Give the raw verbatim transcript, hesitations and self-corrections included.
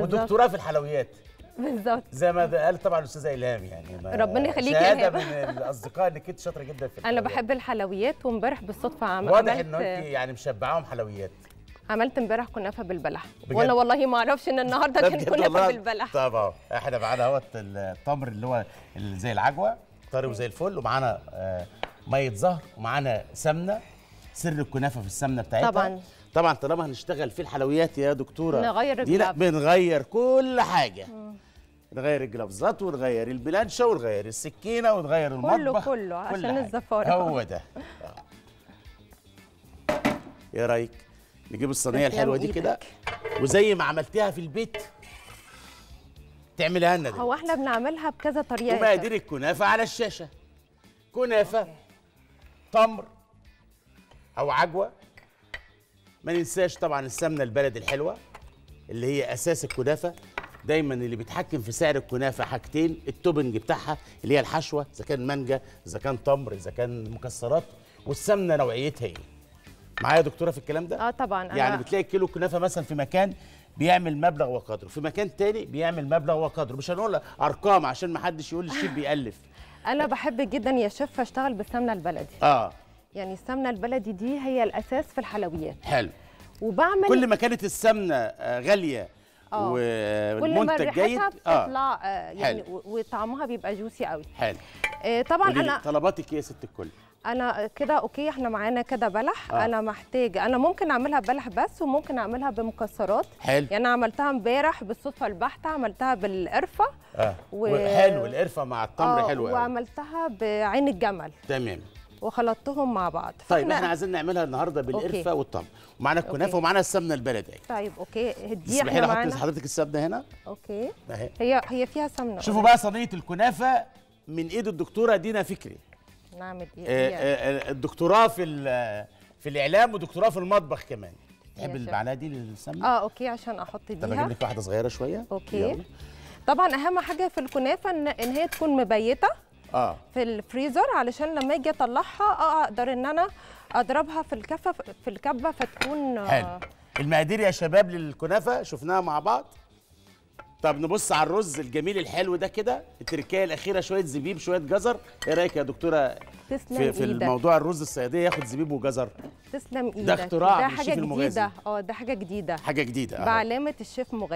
ودكتوراه في الحلويات بالظبط زي ما قال طبعا الاستاذه الهام. يعني ربنا يخليكي يا هبه من الاصدقاء انك انت شاطره جدا في الحلويات. انا بحب الحلويات وامبارح بالصدفه عملت، واضح ان انت يعني مشبعاهم حلويات. عملت امبارح كنافه بالبلح وانا والله ما اعرفش ان النهارده كان كنافه بالبلح. طبعا احنا معانا اهوت التمر اللي هو زي العجوه طري وزي الفل، ومعانا ميه زهر ومعانا سمنه. سر الكنافه في السمنه بتاعتها طبعا طبعا. طالما هنشتغل في الحلويات يا دكتوره نغير دينا، بنغير كل حاجه. مم. نغير الجلافزات ونغير البلانشة ونغير السكينه ونغير المطبخ كله كله عشان الزفاره. هو ده ايه رايك نجيب الصينيه الحلوه دي كده وزي ما عملتيها في البيت تعملها لنا؟ هو احنا بنعملها بكذا طريقه. ومقادير الكنافه على الشاشه، كنافه أوكي. تمر او عجوه، ما ننساش طبعا السمنه البلدي الحلوه اللي هي اساس الكنافه. دايما اللي بيتحكم في سعر الكنافه حاجتين، التوبنج بتاعها اللي هي الحشوه اذا كان مانجا اذا كان تمر اذا كان مكسرات، والسمنه نوعيتها ايه. معايا يا دكتوره في الكلام ده؟ اه طبعا. يعني بتلاقي كيلو كنافه مثلا في مكان بيعمل مبلغ وقدره، في مكان تاني بيعمل مبلغ وقدره. مش هنقول ارقام عشان ما حدش يقول الشيف بيألف. انا بحب جدا يا شيف اشتغل بالسمنه البلدي. اه يعني السمنه البلدي دي هي الاساس في الحلويات. حلو. وبعمل كل ما كانت السمنه غاليه والمنتج جيد اه بتطلع يعني وطعمها بيبقى جوسي قوي. حلو. آه طبعا انا طلباتك ايه يا ست الكل؟ انا كده اوكي احنا معانا كده بلح. آه. انا محتاجه، انا ممكن اعملها ببلح بس وممكن اعملها بمكسرات. حلو. يعني انا عملتها امبارح بالصدفه البحته، عملتها بالقرفه. اه و... حلو القرفه مع التمر آه. حلوه. وعملتها بعين الجمل. تمام. وخلطتهم مع بعض. طيب احنا عايزين نعملها النهارده بالقرفه والتمر، ومعانا الكنافه ومعانا السمنه البلدي. طيب اوكي هدي احنا معانا. اسمحي لي حضرتك السمنه هنا. اوكي. اهي. هي هي فيها سمنه. شوفوا بقى صينيه الكنافه من ايد الدكتوره دينا فكري. نعمل ايه؟ آه آه الدكتوراه في في الاعلام ودكتوراه في المطبخ كمان. تحب المعلقه دي للسمنه؟ اه اوكي عشان احط ديها. طب اجيب لك واحده صغيره شويه. اوكي. يلا. طبعا اهم حاجه في الكنافه ان ان هي تكون مبيته. آه. في الفريزر علشان لما اجي اطلعها اقدر ان انا اضربها في الكفه في الكبه فتكون حلو. المقادير يا شباب للكنافه شفناها مع بعض. طب نبص على الرز الجميل الحلو ده كده، التركايه الاخيره شويه زبيب شويه جزر. ايه رايك يا دكتوره في, في الموضوع الرز الصياديه ياخد زبيب وجزر؟ تسلم ايدك. ده اختراع من الشيف المغازي. ده حاجه جديده. اه ده حاجه جديده حاجه جديده بعلامه الشيف مغازي.